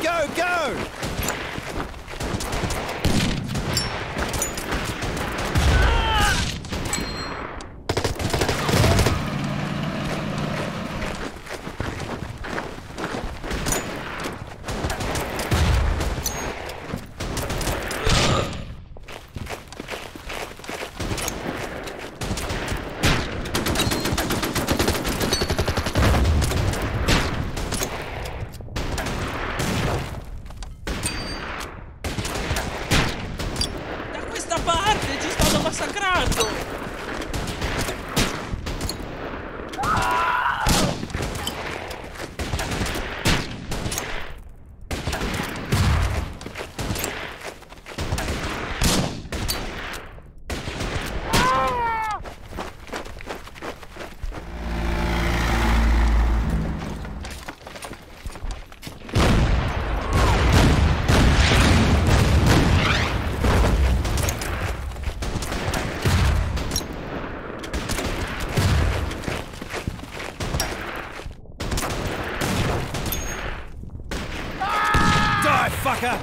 Go, go, go! Fucker!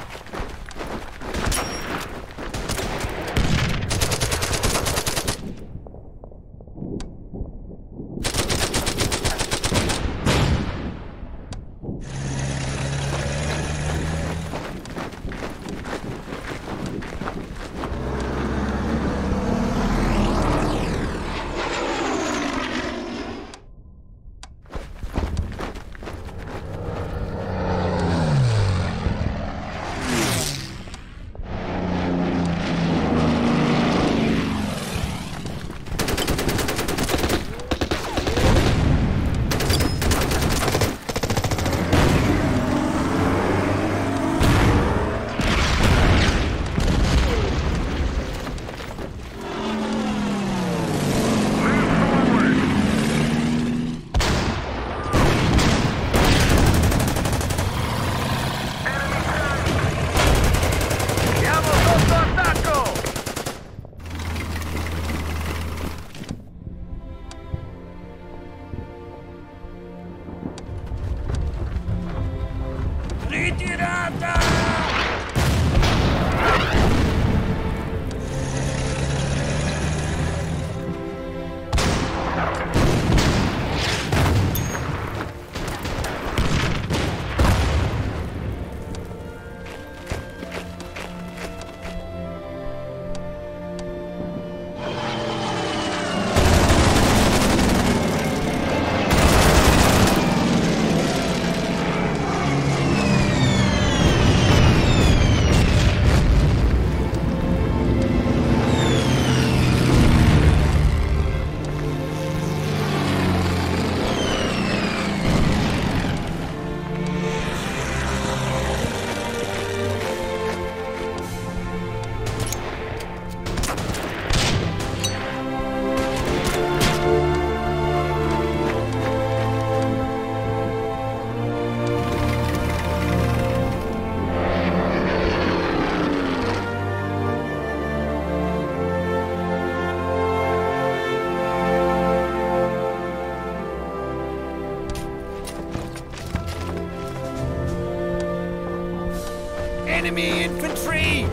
Enemy infantry!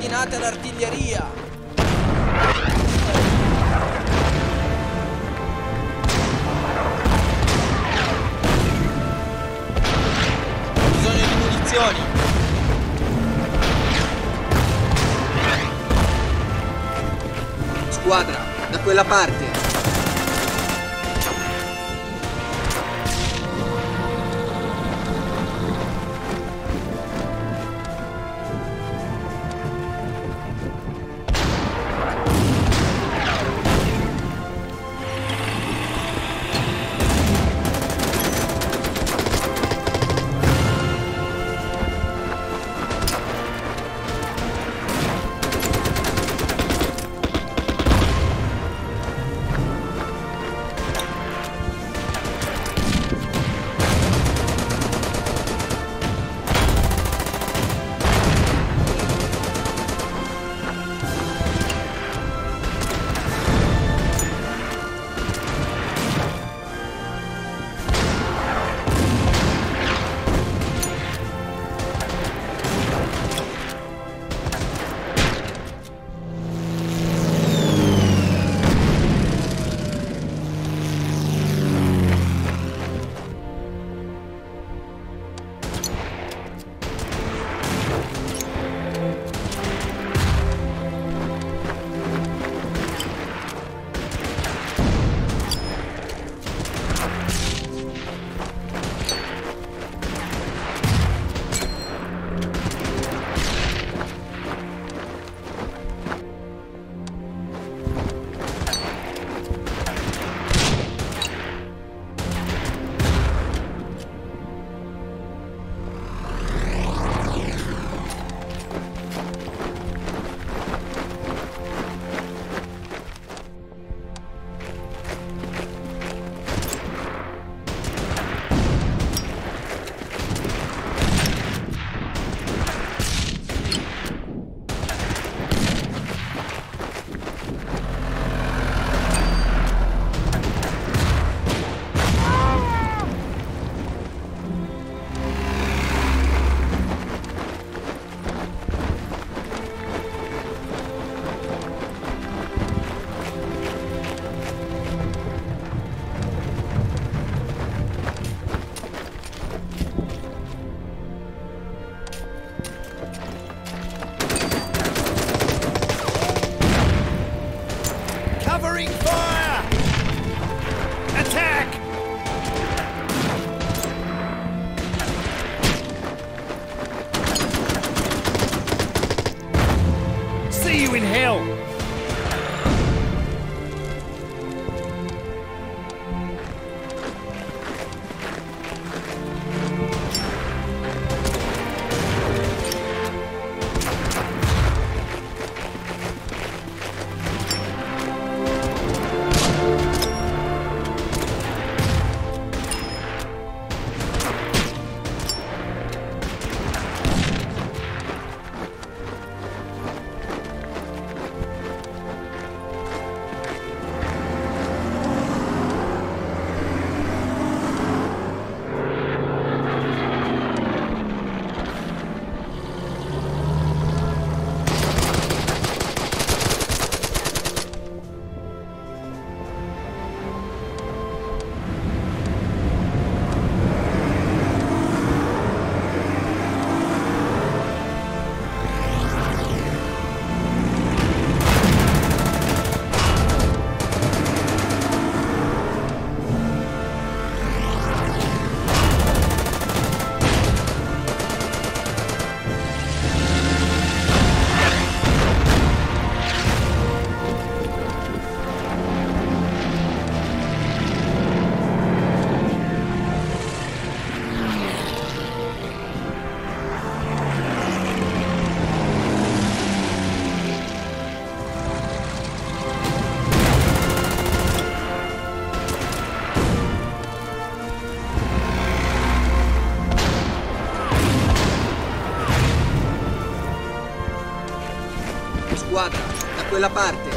gradinate d'artiglieria. Ho bisogno di munizioni. Squadra, da quella parte. Squadra, da quella parte.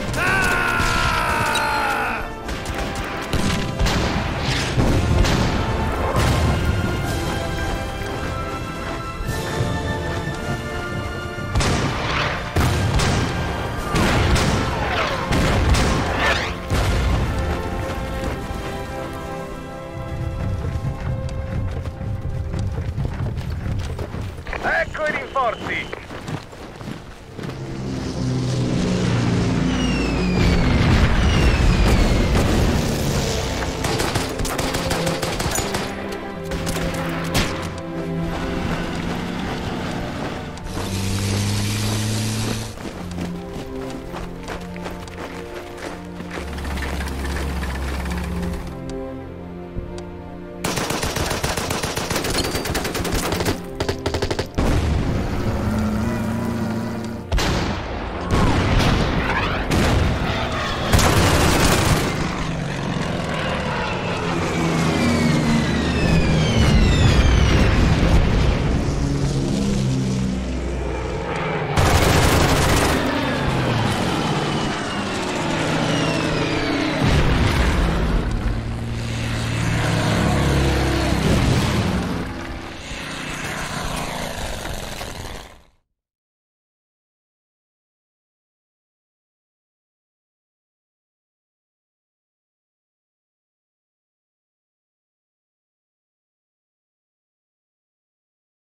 sforzi!